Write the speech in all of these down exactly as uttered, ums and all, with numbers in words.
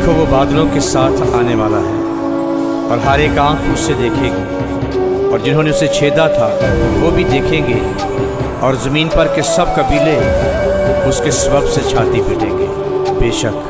देखो वो बादलों के साथ आने वाला है और हर एक आँख उससे देखेगी और जिन्होंने उसे छेदा था वो भी देखेंगे और ज़मीन पर के सब कबीले उसके सबब से छाती पीटेंगे। बेशक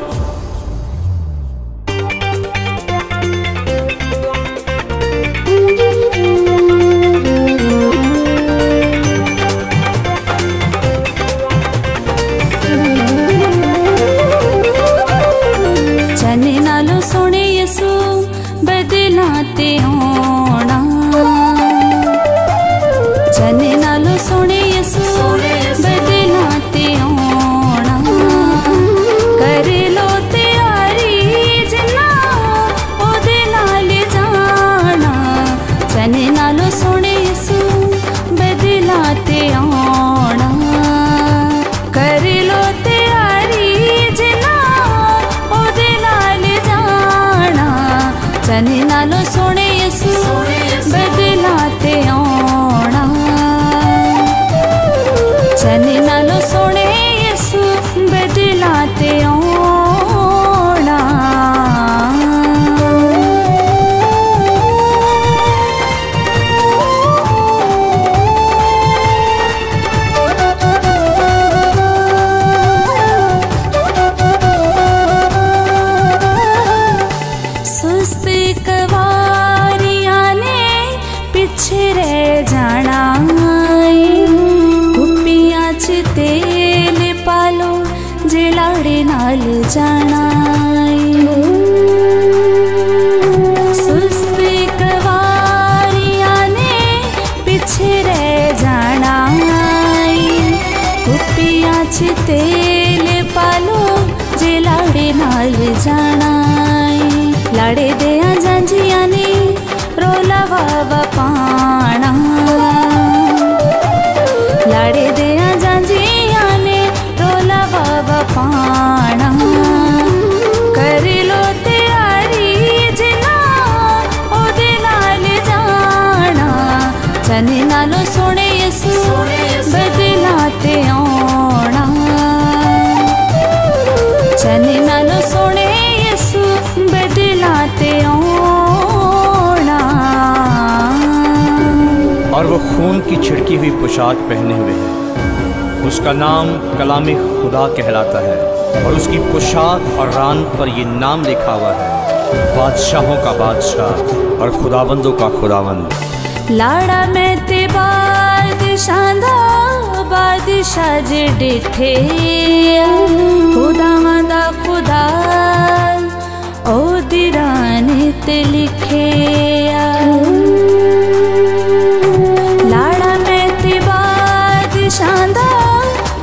छिड़की हुई पोशाक पहने हुए है, उसका नाम कलामी खुदा कहलाता है और उसकी पोशाक और रान पर यह नाम लिखा हुआ है, बादशाहों का बादशाह और खुदावंदों का खुदावंद। लाड़ा में ते बादशादा बादशाह जे डिठे खुदावंदा खुदा ओ दिरान ते लिखे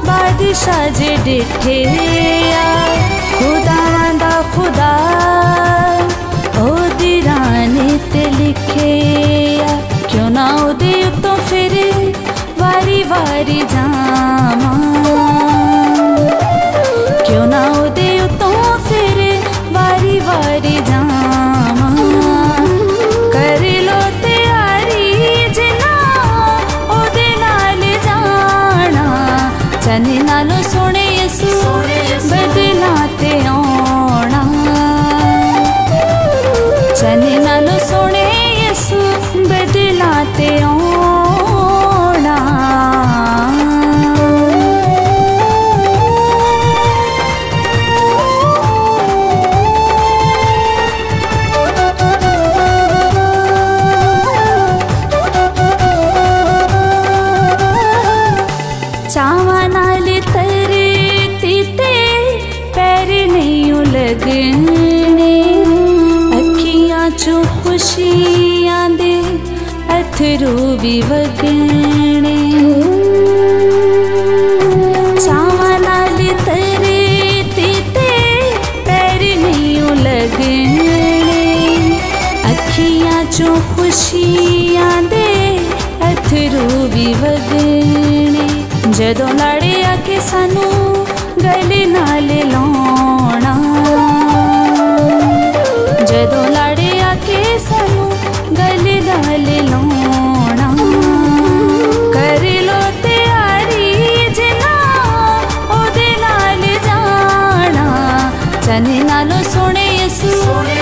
बादशाह जे डिठे खुदावंदा खुदा ओ दिराने ते लिखे क्यों ना ओ देव तो फिर वारी वारी जामा क्यों ना ओ देव तो फिर वारी वारी जामा कर लो तैयारी जना ओ दे नाल जाना चने नालों सोने यसू बदलाते आना चने नालों सोने यसू बदलाते आना। अखियां चो खुशियां दे अथरू भी वगणे चावां नाल तरे ते पैर नहीं लगणे अखियां चो खुशियां दे अथरू भी वगणे जदों लाड़े आके सानू गले नाल लाउणा जदों लाड़े आके सानू गले नाल लाउणा कर लो तैयारी जना ओ दे नाल जाना चने नालों सोने यासु।